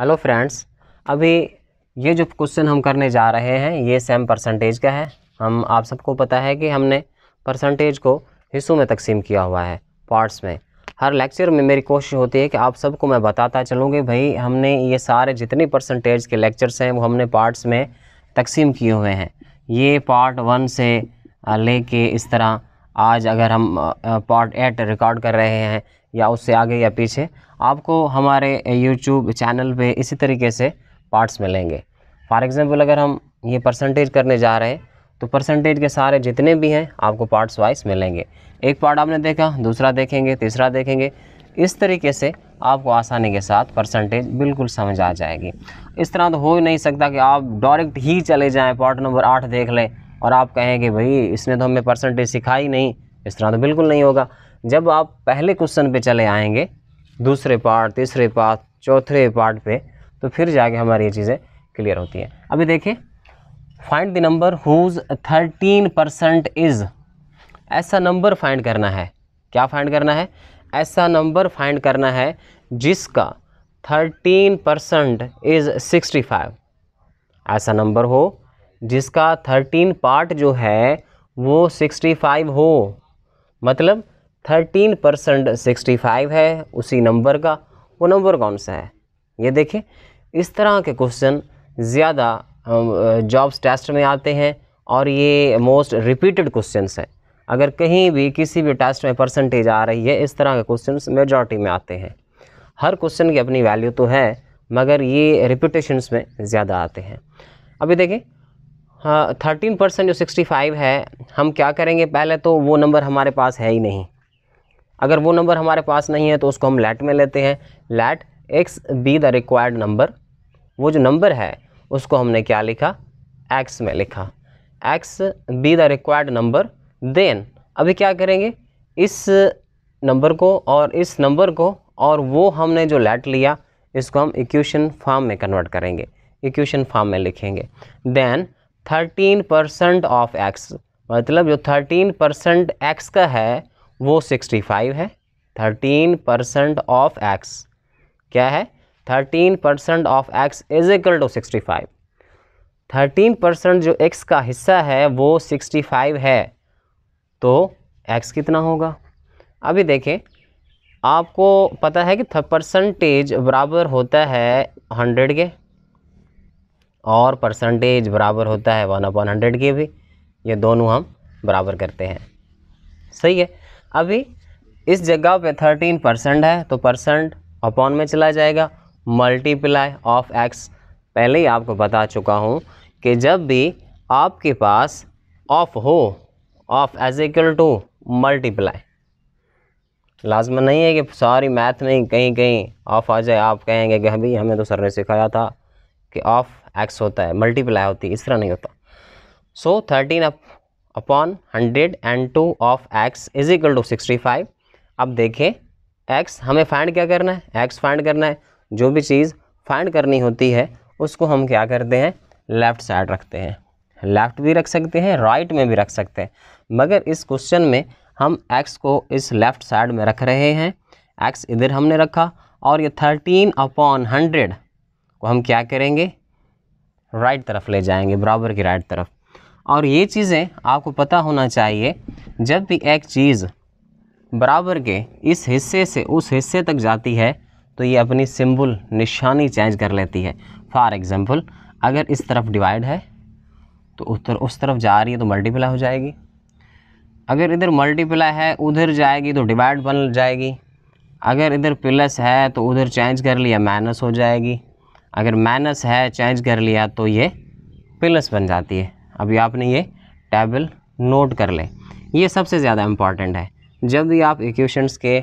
Hello friends, अभी ये जो क्वेश्चन हम करने जा रहे हैं ये सेम परसेंटेज का है। हम आप सबको पता है कि हमने परसेंटेज को हिस्सों में तकसीम किया हुआ है, पार्ट्स में। हर लेक्चर में मेरी कोशिश होती है कि आप सबको मैं बताता चलूँ कि भाई हमने ये सारे जितने परसेंटेज के लेक्चर्स हैं वो हमने पार्ट्स में तकसीम किए हुए हैं। ये पार्ट 1 से लेके इस तरह आज अगर हम पार्ट 8 रिकॉर्ड कर रहे हैं या उससे आगे या पीछे, आपको हमारे YouTube चैनल पे इसी तरीके से पार्ट्स मिलेंगे। फॉर एग्ज़ाम्पल, अगर हम ये परसेंटेज करने जा रहे हैं तो परसेंटेज के सारे जितने भी हैं आपको पार्ट्स वाइज मिलेंगे। एक पार्ट आपने देखा, दूसरा देखेंगे, तीसरा देखेंगे। इस तरीके से आपको आसानी के साथ परसेंटेज बिल्कुल समझ आ जाएगी। इस तरह तो हो ही नहीं सकता कि आप डायरेक्ट ही चले जाएँ पार्ट नंबर 8 देख लें और आप कहें कि भाई इसने तो हमें परसेंटेज सिखाई नहीं। इस तरह तो बिल्कुल नहीं होगा। जब आप पहले क्वेश्चन पे चले आएंगे, दूसरे पार्ट, तीसरे पार्ट, चौथे पार्ट पे, तो फिर जाके हमारी ये चीज़ें क्लियर होती हैं। अभी देखिए, find the number whose 13% is. ऐसा नंबर फाइंड करना है। क्या फाइंड करना है? ऐसा नंबर फाइंड करना है जिसका 13% इज़ 65। ऐसा नंबर हो जिसका 13 पार्ट जो है वो 65 हो। मतलब 13% 65 है उसी नंबर का। वो नंबर कौन सा है ये देखिए। इस तरह के क्वेश्चन ज़्यादा जॉब्स टेस्ट में आते हैं और ये मोस्ट रिपीटेड क्वेश्चंस हैं। अगर कहीं भी किसी भी टेस्ट में परसेंटेज आ रही है, इस तरह के क्वेश्चंस मेजॉरिटी में आते हैं। हर क्वेश्चन की अपनी वैल्यू तो है मगर ये रिपीटेशंस में ज़्यादा आते हैं। अभी देखिए, 13% जो 65 है, हम क्या करेंगे? पहले तो वो नंबर हमारे पास है ही नहीं। अगर वो नंबर हमारे पास नहीं है तो उसको हम लेट में लेते हैं। Let x be the required number. वो जो नंबर है उसको हमने क्या लिखा? एक्स में लिखा। X be the required number. Then अभी क्या करेंगे? इस नंबर को और इस नंबर को और वो हमने जो लेट लिया इसको हम इक्वेशन फॉर्म में कन्वर्ट करेंगे, इक्वेशन फॉर्म में लिखेंगे। देन 13% ऑफ एक्स, मतलब जो 13% एक्स का है वो 65 है। 13% ऑफ एक्स क्या है? 13% of x is equal to 65। 13% जो एक्स का हिस्सा है वो 65 है तो एक्स कितना होगा? अभी देखें, आपको पता है कि परसेंटेज बराबर होता है 100 के और परसेंटेज बराबर होता है 1/100 के भी। ये दोनों हम बराबर करते हैं, सही है। अभी इस जगह पे 13% है तो परसेंट अपॉन में चला जाएगा, मल्टीप्लाई ऑफ एक्स। पहले ही आपको बता चुका हूँ कि जब भी आपके पास ऑफ हो, of as equal to multiply. लाजमी नहीं है कि सारी मैथ में ही कहीं कहीं ऑफ आ जाए। आप कहेंगे कि भाई हमें तो सर ने सिखाया था कि ऑफ एक्स होता है, मल्टीप्लाई होती है। इस तरह नहीं होता। So 13/100 and 2 of x is equal to 65। अब देखें, एक्स हमें फाइंड क्या करना है? एक्स फाइंड करना है। जो भी चीज़ फाइंड करनी होती है उसको हम क्या करते हैं? लेफ़्ट साइड रखते हैं। लेफ़्ट भी रख सकते हैं, राइट में भी रख सकते हैं, मगर इस क्वेश्चन में हम एक्स को इस लेफ़्ट साइड में रख रहे हैं। एक्स इधर हमने रखा और ये 13/100 को हम क्या करेंगे? राइट तरफ ले जाएंगे, बराबर की राइट तरफ। और ये चीज़ें आपको पता होना चाहिए, जब भी एक चीज़ बराबर के इस हिस्से से उस हिस्से तक जाती है तो ये अपनी सिंबल, निशानी चेंज कर लेती है। फॉर एग्ज़ाम्पल, अगर इस तरफ डिवाइड है तो उस तरफ जा रही है तो मल्टीप्लाई हो जाएगी। अगर इधर मल्टीप्लाई है उधर जाएगी तो डिवाइड बन जाएगी। अगर इधर प्लस है तो उधर चेंज कर लिया माइनस हो जाएगी। अगर माइनस है चेंज कर लिया तो ये प्लस बन जाती है। अभी आपने ये टेबल नोट कर लें। ये सबसे ज़्यादा इम्पॉर्टेंट है। जब भी आप इक्वेशंस के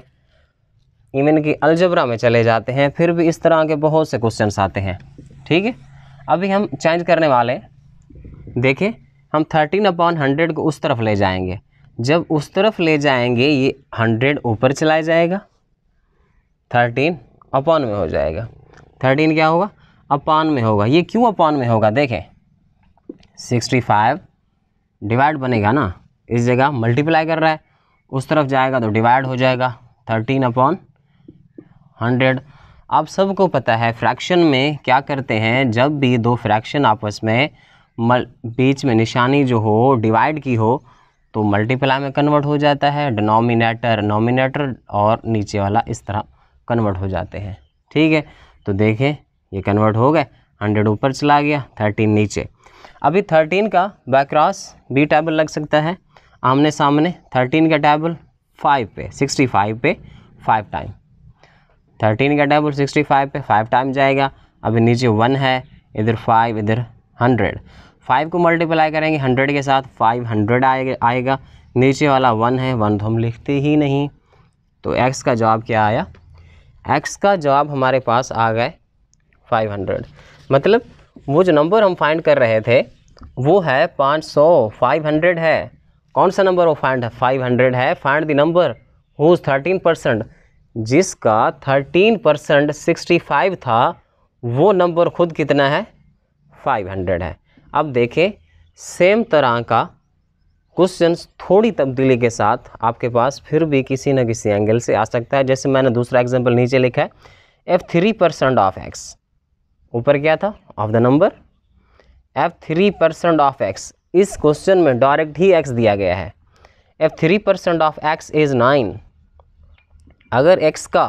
इवन की अलजबरा में चले जाते हैं फिर भी इस तरह के बहुत से क्वेश्चंस आते हैं, ठीक है। अभी हम चेंज करने वाले, देखिए हम 13/100 को उस तरफ ले जाएंगे। जब उस तरफ ले जाएंगे ये 100 ऊपर चला जाएगा, 13 अपॉन में हो जाएगा। 13 क्या होगा? अपॉन में होगा। ये क्यों अपॉन में होगा? देखें, 65 डिवाइड बनेगा ना, इस जगह मल्टीप्लाई कर रहा है, उस तरफ जाएगा तो डिवाइड हो जाएगा, 13/100। आप सबको पता है फ्रैक्शन में क्या करते हैं, जब भी दो फ्रैक्शन आपस में बीच में निशानी जो हो डिवाइड की हो तो मल्टीप्लाई में कन्वर्ट हो जाता है, डिनोमिनेटर नोमिनेटर और नीचे वाला इस तरह कन्वर्ट हो जाते हैं। ठीक है, तो देखें ये कन्वर्ट हो गए, 100 ऊपर चला गया, 13 नीचे। अभी 13 का बैक्रॉस भी टेबल लग सकता है आमने सामने, 13 का टेबल 5 पे 65 पे 5 टाइम, 13 का टेबल 65 पे 5 टाइम जाएगा। अभी नीचे 1 है, इधर 5 इधर 100, 5 को मल्टीप्लाई करेंगे 100 के साथ 500 आएगा। नीचे वाला 1 है, 1 तो हम लिखते ही नहीं, तो x का जवाब क्या आया, x का जवाब हमारे पास आ गए 500। मतलब वो जो नंबर हम फाइंड कर रहे थे वो है 500, 500 है, कौन सा नंबर वो फाइंड है, 500 है। फाइंड द नंबर हुज 13%, जिसका 13% 65 था वो नंबर खुद कितना है, 500 है। अब देखें सेम तरह का क्वेश्चन थोड़ी तब्दीली के साथ आपके पास फिर भी किसी न किसी एंगल से आ सकता है। जैसे मैंने दूसरा एग्जांपल नीचे लिखा है, एफ 3% ऑफ एक्स, ऊपर क्या था of the number, if 3% of x. इस क्वेश्चन में डायरेक्ट ही एक्स दिया गया है, एफ 3% ऑफ एक्स इज़ 9। अगर एक्स का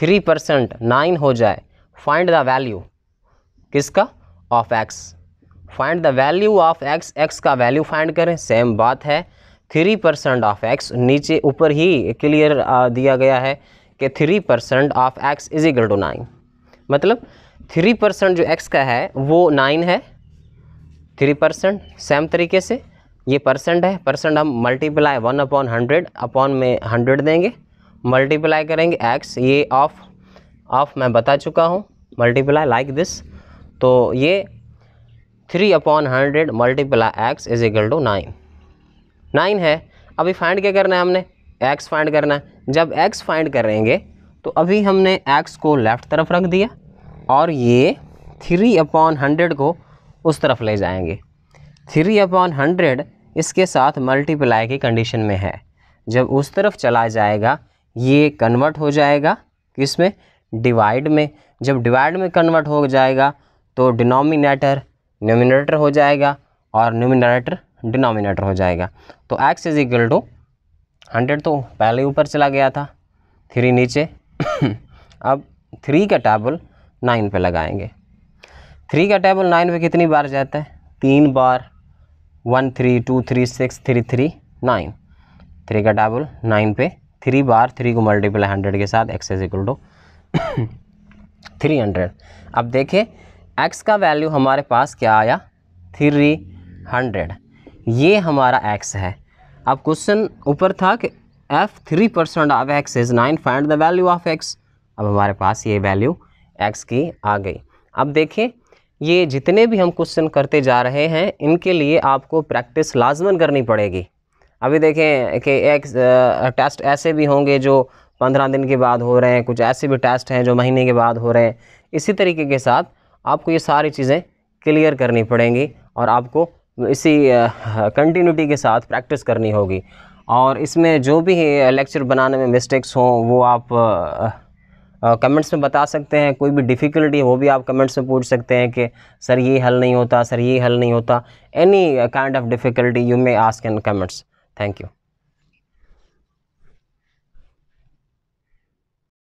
3% 9 हो जाए, फाइंड द वैल्यू किसका, of x, find the value of x, x का वैल्यू फाइंड करें। सेम बात है, 3% ऑफ एक्स, नीचे ऊपर ही क्लियर दिया गया है कि 3% of x is equal to 9। मतलब 3% जो एक्स का है वो 9 है, 3% सेम तरीके से ये परसेंट है, परसेंट हम मल्टीप्लाई 1/100 अपॉन में 100 देंगे, मल्टीप्लाई करेंगे एक्स, ये ऑफ मैं बता चुका हूँ, मल्टीप्लाई लाइक दिस, तो ये 3/100 multiply x is equal to 9 है। अभी फाइंड क्या करना है, हमने एक्स फाइंड करना है। जब एक्स फाइंड करेंगे तो अभी हमने एक्स को लेफ़्ट तरफ रख दिया और ये 3/100 को उस तरफ ले जाएंगे। 3/100 इसके साथ मल्टीप्लाई की कंडीशन में है, जब उस तरफ चला जाएगा ये कन्वर्ट हो जाएगा किसमें, डिवाइड में। जब डिवाइड में कन्वर्ट हो जाएगा तो डिनोमिनेटर न्यूमिनेटर हो जाएगा और न्यूमिनेटर डिनोमिनेटर हो जाएगा। तो x इज इक्वल टू 100 तो पहले ऊपर चला गया था, 3 नीचे। अब 3 का टेबल 9 पे लगाएंगे, 3 का टेबल 9 पे कितनी बार जाता है, 3 बार, 1 3 2 3 6 3 3 9, 3 का टेबल 9 पे 3 बार, 3 को मल्टीप्लाई 100 के साथ x इज इक्वल टू 300। अब देखें x का वैल्यू हमारे पास क्या आया, 300, ये हमारा x है। अब क्वेश्चन ऊपर था कि f 3% of x is 9, find the value of x। अब हमारे पास ये वैल्यू x की आ गई। अब देखिए ये जितने भी हम क्वेश्चन करते जा रहे हैं इनके लिए आपको प्रैक्टिस लाजमन करनी पड़ेगी। अभी देखें कि एक टेस्ट ऐसे भी होंगे जो 15 दिन के बाद हो रहे हैं, कुछ ऐसे भी टेस्ट हैं जो महीने के बाद हो रहे हैं। इसी तरीके के साथ आपको ये सारी चीज़ें क्लियर करनी पड़ेंगी और आपको इसी कंटिन्यूटी के साथ प्रैक्टिस करनी होगी। और इसमें जो भी लेक्चर बनाने में मिस्टेक्स हों वो आप कमेंट्स में बता सकते हैं, कोई भी डिफ़िकल्टी है वो भी आप कमेंट्स में पूछ सकते हैं कि सर ये हल नहीं होता, सर ये हल नहीं होता। Any kind of difficulty you may ask in comments. Thank you.